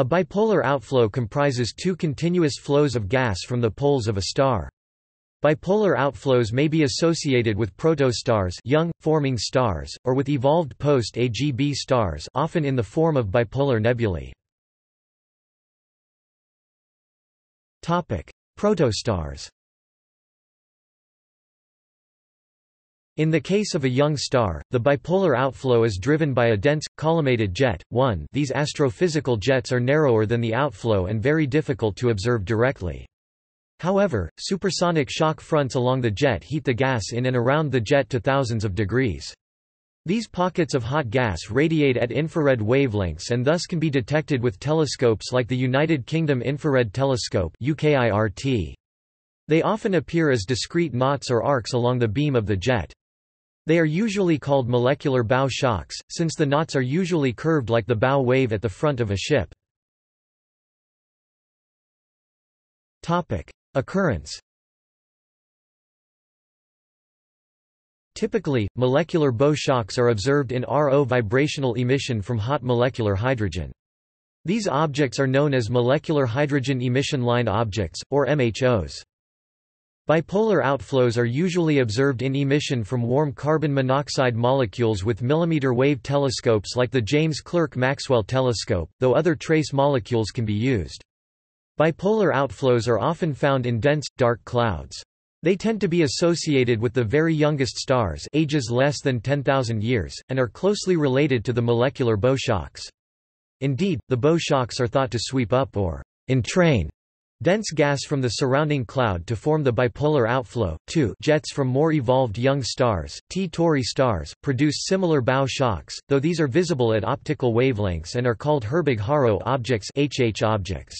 A bipolar outflow comprises two continuous flows of gas from the poles of a star. Bipolar outflows may be associated with protostars, young forming stars, or with evolved post-AGB stars, often in the form of bipolar nebulae. Topic: Protostars. In the case of a young star, the bipolar outflow is driven by a dense, collimated jet. 1. These astrophysical jets are narrower than the outflow and very difficult to observe directly. However, supersonic shock fronts along the jet heat the gas in and around the jet to thousands of degrees. These pockets of hot gas radiate at infrared wavelengths and thus can be detected with telescopes like the United Kingdom Infrared Telescope (UKIRT). They often appear as discrete knots or arcs along the beam of the jet. They are usually called molecular bow shocks, since the knots are usually curved like the bow wave at the front of a ship. Occurrence. Typically, molecular bow shocks are observed in RO vibrational emission from hot molecular hydrogen. These objects are known as molecular hydrogen emission line objects, or MHOs. Bipolar outflows are usually observed in emission from warm carbon monoxide molecules with millimeter wave telescopes like the James Clerk Maxwell Telescope, though other trace molecules can be used. Bipolar outflows are often found in dense, dark clouds. They tend to be associated with the very youngest stars, ages less than 10,000 years, and are closely related to the molecular bow shocks. Indeed, the bow shocks are thought to sweep up or entrain dense gas from the surrounding cloud to form the bipolar outflow. 2. Jets from more evolved young stars, T Tauri stars, produce similar bow shocks, though these are visible at optical wavelengths and are called Herbig-Haro objects (HH objects).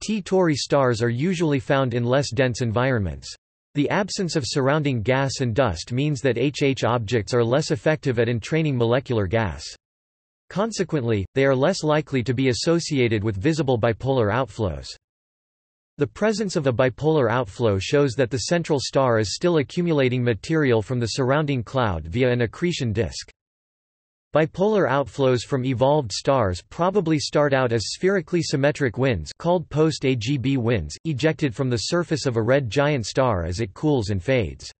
T Tauri stars are usually found in less dense environments. The absence of surrounding gas and dust means that HH objects are less effective at entraining molecular gas. Consequently, they are less likely to be associated with visible bipolar outflows. The presence of a bipolar outflow shows that the central star is still accumulating material from the surrounding cloud via an accretion disk. Bipolar outflows from evolved stars probably start out as spherically symmetric winds called post-AGB winds, ejected from the surface of a red giant star as it cools and fades.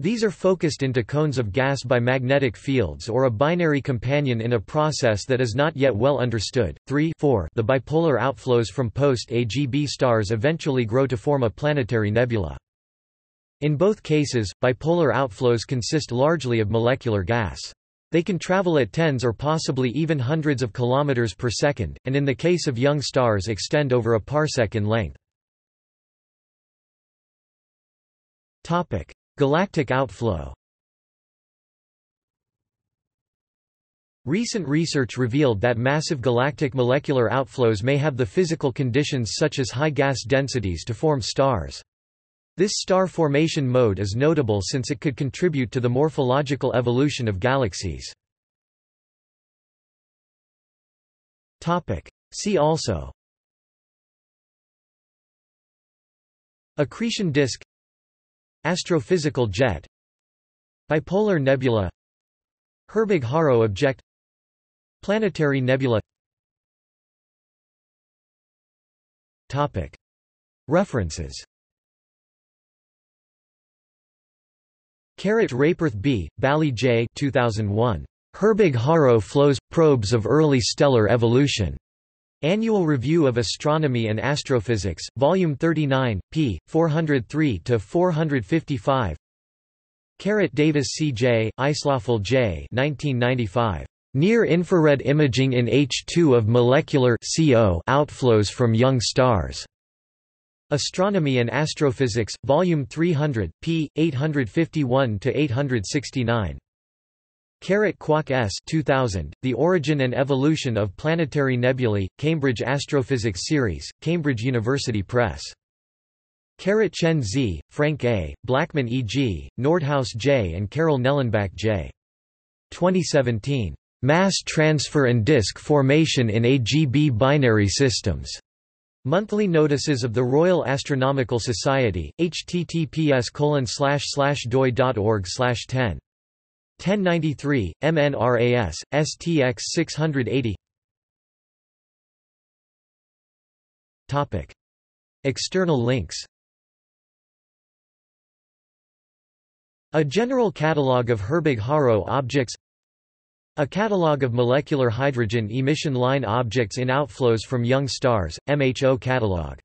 These are focused into cones of gas by magnetic fields or a binary companion in a process that is not yet well understood. 3. 4. The bipolar outflows from post-AGB stars eventually grow to form a planetary nebula. In both cases, bipolar outflows consist largely of molecular gas. They can travel at tens or possibly even hundreds of kilometers per second, and in the case of young stars extend over a parsec in length. Topic: Galactic outflow. Recent research revealed that massive galactic molecular outflows may have the physical conditions such as high gas densities to form stars. This star formation mode is notable since it could contribute to the morphological evolution of galaxies. See also: accretion disk, astrophysical jet, bipolar nebula, Herbig-Haro object, planetary nebula. References. Raperth B., Bally J. 2001. Herbig-Haro Flows – Probes of Early Stellar Evolution. Annual Review of Astronomy and Astrophysics, Volume 39, p. 403–455. Davis C. J., Islafel J. 1995. Near-Infrared Imaging in H2 of Molecular CO Outflows from Young Stars. Astronomy and Astrophysics, Volume 300, p. 851–869. Kwok S. 2000, The Origin and Evolution of Planetary Nebulae, Cambridge Astrophysics Series, Cambridge University Press. Chen Z., Frank A., Blackman E. G., Nordhaus J. and Carol Nellenbach J. 2017. Mass Transfer and Disk Formation in AGB Binary Systems. Monthly notices of the Royal Astronomical Society, https://doi.org/10. 1093, MNRAS, STX 680. External links. A general catalogue of Herbig-Haro objects. A catalogue of molecular hydrogen emission line objects in outflows from young stars, MHO catalog.